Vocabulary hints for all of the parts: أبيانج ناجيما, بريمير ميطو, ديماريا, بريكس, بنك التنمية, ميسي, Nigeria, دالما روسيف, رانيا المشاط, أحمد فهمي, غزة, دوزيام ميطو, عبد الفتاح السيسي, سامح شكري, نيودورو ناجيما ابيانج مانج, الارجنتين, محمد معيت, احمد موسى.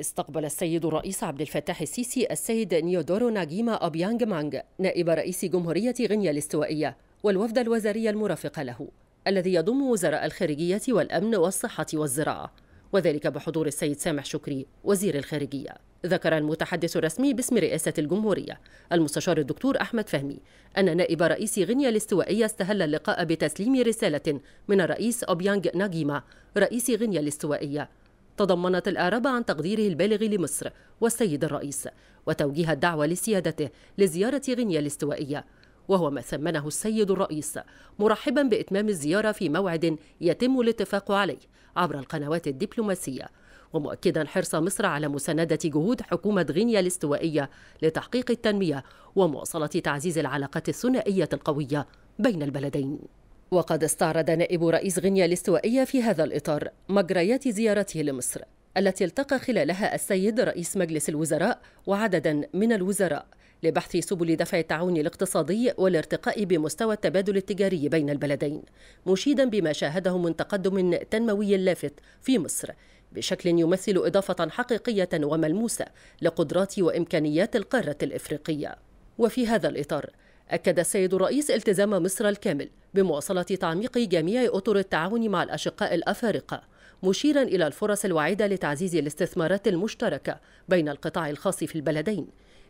استقبل السيد الرئيس عبد الفتاح السيسي السيد نيودورو ناجيما ابيانج مانج نائب رئيس جمهورية غينيا الاستوائية والوفد الوزاري المرافق له الذي يضم وزراء الخارجية والأمن والصحة والزراعة، وذلك بحضور السيد سامح شكري وزير الخارجية. ذكر المتحدث الرسمي باسم رئاسة الجمهورية المستشار الدكتور أحمد فهمي أن نائب رئيس غينيا الاستوائية استهل اللقاء بتسليم رسالة من الرئيس أبيانج ناجيما رئيس غينيا الاستوائية تضمنت الإعراب عن تقديره البالغ لمصر والسيد الرئيس وتوجيه الدعوة لسيادته لزيارة غينيا الاستوائية، وهو ما ثمنه السيد الرئيس مرحبا بإتمام الزيارة في موعد يتم الاتفاق عليه عبر القنوات الدبلوماسية، ومؤكدا حرص مصر على مساندة جهود حكومة غينيا الاستوائية لتحقيق التنمية ومواصلة تعزيز العلاقات الثنائية القوية بين البلدين. وقد استعرض نائب رئيس غينيا الاستوائية في هذا الإطار مجريات زيارته لمصر التي التقى خلالها السيد رئيس مجلس الوزراء وعددا من الوزراء لبحث سبل دفع التعاون الاقتصادي والارتقاء بمستوى التبادل التجاري بين البلدين، مشيدا بما شاهده من تقدم تنموي لافت في مصر بشكل يمثل إضافة حقيقية وملموسة لقدرات وإمكانيات القارة الإفريقية. وفي هذا الإطار أكد السيد الرئيس التزام مصر الكامل بمواصلة تعميق جميع أطر التعاون مع الأشقاء الأفارقة، مشيرا إلى الفرص الوعيدة لتعزيز الاستثمارات المشتركة بين القطاع الخاص في البلدين،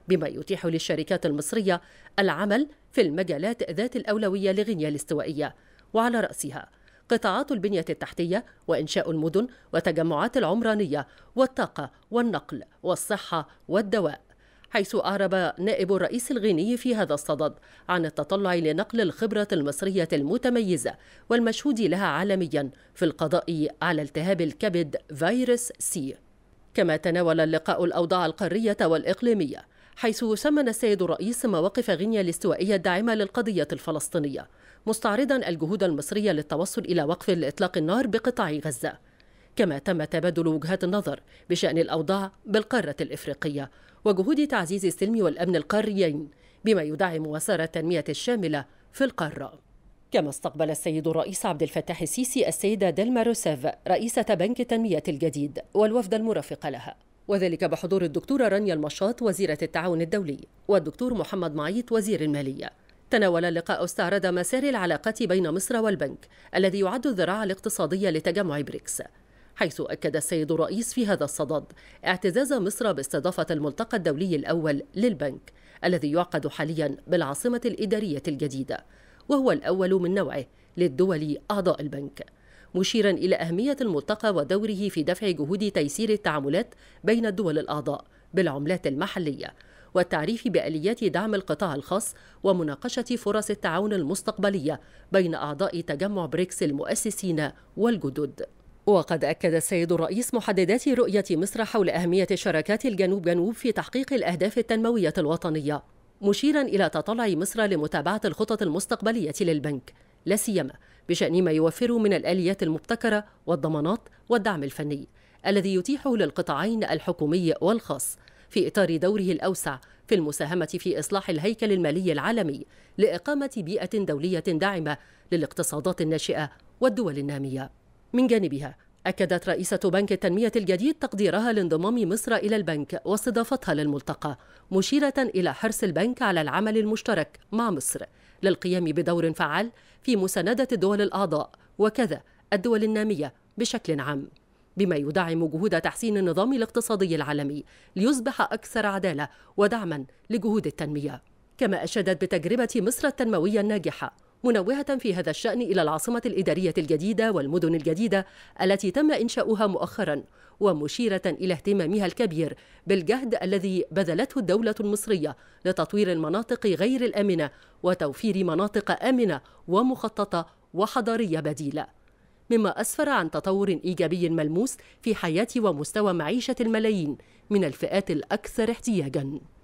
بما يتيح للشركات المصرية العمل في المجالات ذات الأولوية لغينيا الاستوائية، وعلى رأسها قطاعات البنية التحتية وإنشاء المدن وتجمعات العمرانية والطاقة والنقل والصحة والدواء. حيث أعرب نائب الرئيس الغيني في هذا الصدد عن التطلع لنقل الخبرة المصرية المتميزة والمشهود لها عالميا في القضاء على التهاب الكبد فيروس سي. كما تناول اللقاء الأوضاع القارية والإقليمية، حيث ثمن السيد الرئيس مواقف غينيا الاستوائية الداعمة للقضية الفلسطينية، مستعرضا الجهود المصرية للتوصل إلى وقف إطلاق النار بقطاع غزة. كما تم تبادل وجهات النظر بشأن الأوضاع بالقارة الإفريقية وجهود تعزيز السلم والأمن القاريين، بما يدعم مسار التنمية الشاملة في القارة. كما استقبل السيد الرئيس عبد الفتاح السيسي السيدة دالما روسيف رئيسة بنك التنمية الجديد والوفد المرافق لها، وذلك بحضور الدكتورة رانيا المشاط وزيرة التعاون الدولي والدكتور محمد معيت وزير المالية. تناول اللقاء استعرض مسار العلاقات بين مصر والبنك الذي يعد الذراع الاقتصادية لتجمع بريكس، حيث أكد السيد الرئيس في هذا الصدد اعتزاز مصر باستضافة الملتقى الدولي الأول للبنك الذي يعقد حاليا بالعاصمة الإدارية الجديدة، وهو الأول من نوعه للدول أعضاء البنك، مشيرا إلى أهمية الملتقى ودوره في دفع جهود تيسير التعاملات بين الدول الأعضاء بالعملات المحلية والتعريف بآليات دعم القطاع الخاص ومناقشة فرص التعاون المستقبلية بين أعضاء تجمع بريكس المؤسسين والجدد. وقد أكد السيد الرئيس محددات رؤية مصر حول أهمية شراكات الجنوب جنوب في تحقيق الأهداف التنموية الوطنية، مشيرا إلى تطلع مصر لمتابعة الخطط المستقبلية للبنك لا سيما بشأن ما يوفره من الآليات المبتكرة والضمانات والدعم الفني الذي يتيحه للقطاعين الحكومي والخاص في إطار دوره الأوسع في المساهمة في إصلاح الهيكل المالي العالمي لإقامة بيئة دولية داعمة للاقتصادات الناشئة والدول النامية. من جانبها أكدت رئيسة بنك التنمية الجديد تقديرها لانضمام مصر إلى البنك واستضافتها للملتقى، مشيرة إلى حرص البنك على العمل المشترك مع مصر للقيام بدور فعال في مساندة الدول الأعضاء وكذا الدول النامية بشكل عام، بما يدعم جهود تحسين النظام الاقتصادي العالمي ليصبح أكثر عدالة ودعما لجهود التنمية. كما أشادت بتجربة مصر التنموية الناجحة، منوهة في هذا الشأن إلى العاصمة الإدارية الجديدة والمدن الجديدة التي تم إنشاؤها مؤخرا، ومشيرة إلى اهتمامها الكبير بالجهد الذي بذلته الدولة المصرية لتطوير المناطق غير الآمنة وتوفير مناطق آمنة ومخططة وحضارية بديلة، مما أسفر عن تطور إيجابي ملموس في حياة ومستوى معيشة الملايين من الفئات الأكثر احتياجا.